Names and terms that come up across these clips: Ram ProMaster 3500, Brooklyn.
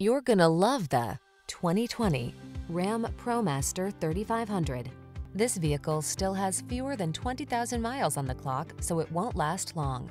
You're gonna love the 2020 Ram ProMaster 3500. This vehicle still has fewer than 20,000 miles on the clock, so it won't last long.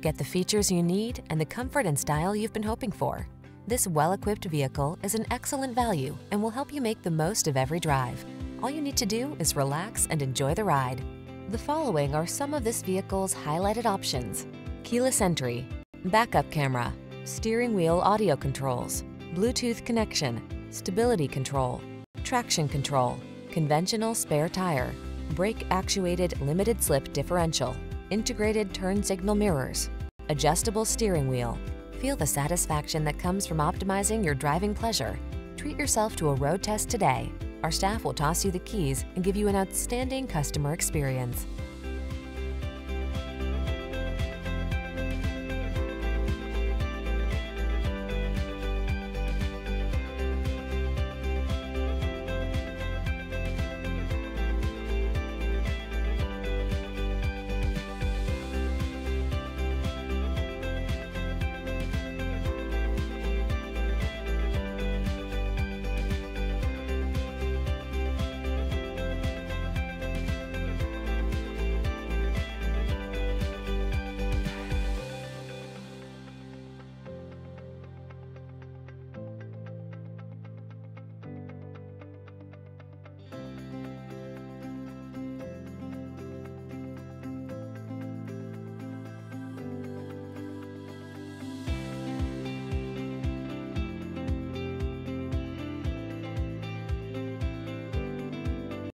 Get the features you need and the comfort and style you've been hoping for. This well-equipped vehicle is an excellent value and will help you make the most of every drive. All you need to do is relax and enjoy the ride. The following are some of this vehicle's highlighted options: keyless entry, backup camera, steering wheel audio controls, Bluetooth connection, stability control, traction control, conventional spare tire, brake-actuated limited-slip differential, integrated turn signal mirrors, adjustable steering wheel. Feel the satisfaction that comes from optimizing your driving pleasure. Treat yourself to a road test today. Our staff will toss you the keys and give you an outstanding customer experience.